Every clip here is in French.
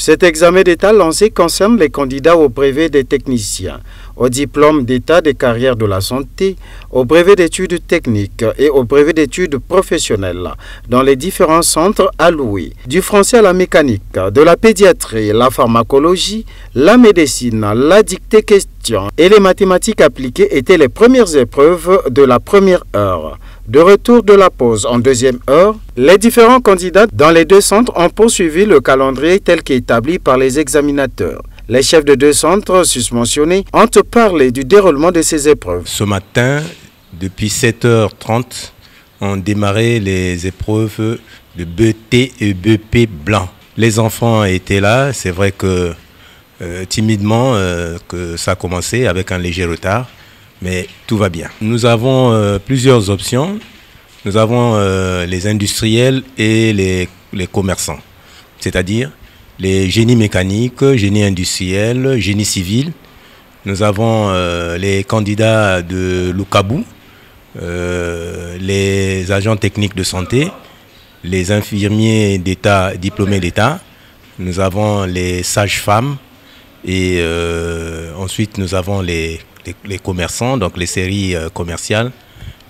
Cet examen d'État lancé concerne les candidats au brevet des techniciens, au diplôme d'État des carrières de la santé, au brevet d'études techniques et au brevet d'études professionnelles dans les différents centres alloués, du français à la mécanique, de la pédiatrie, la pharmacologie, la médecine, la dictée question et les mathématiques appliquées étaient les premières épreuves de la première heure. De retour de la pause en deuxième heure, les différents candidats dans les deux centres ont poursuivi le calendrier tel qu'établi par les examinateurs. Les chefs de deux centres susmentionnés ont parlé du déroulement de ces épreuves. Ce matin, depuis 7h30, ont démarré les épreuves de BET et BEP blanc. Les enfants étaient là, c'est vrai que timidement que ça a commencé avec un léger retard. Mais tout va bien. Nous avons plusieurs options. Nous avons les industriels et les commerçants, c'est-à-dire les génies mécaniques, génies industriels, génies civils. Nous avons les candidats de l'Oukabu, les agents techniques de santé, les infirmiers d'État, diplômés d'État. Nous avons les sages-femmes et ensuite nous avons les commerçants, donc les séries commerciales,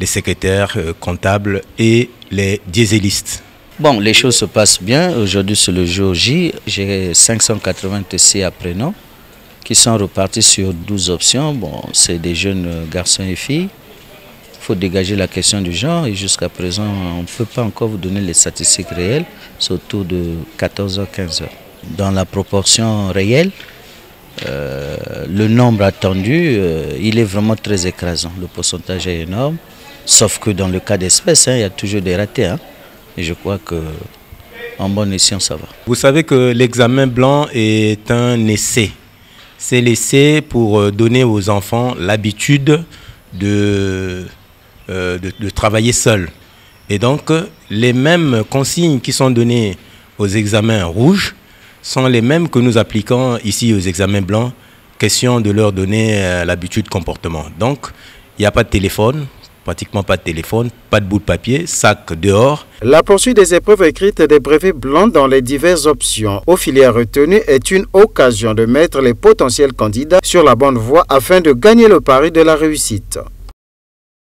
les secrétaires comptables et les dieselistes. Bon, les choses se passent bien. Aujourd'hui, c'est le jour J. J'ai 580 TC à prénom qui sont repartis sur 12 options. Bon, c'est des jeunes garçons et filles. Il faut dégager la question du genre et jusqu'à présent, on ne peut pas encore vous donner les statistiques réelles. C'est autour de 14h, 15h. Dans la proportion réelle, le nombre attendu, il est vraiment très écrasant. Le pourcentage est énorme, sauf que dans le cas d'espèce, il y a toujours des ratés. Et je crois qu'en bonne escient, ça va. Vous savez que l'examen blanc est un essai. C'est l'essai pour donner aux enfants l'habitude de travailler seuls. Et donc, les mêmes consignes qui sont données aux examens rouges sont les mêmes que nous appliquons ici aux examens blancs, question de leur donner l'habitude comportement. Donc, il n'y a pas de téléphone, pratiquement pas de téléphone, pas de bout de papier, sac dehors. La poursuite des épreuves écrites des brevets blancs dans les diverses options aux filières retenues est une occasion de mettre les potentiels candidats sur la bonne voie afin de gagner le pari de la réussite.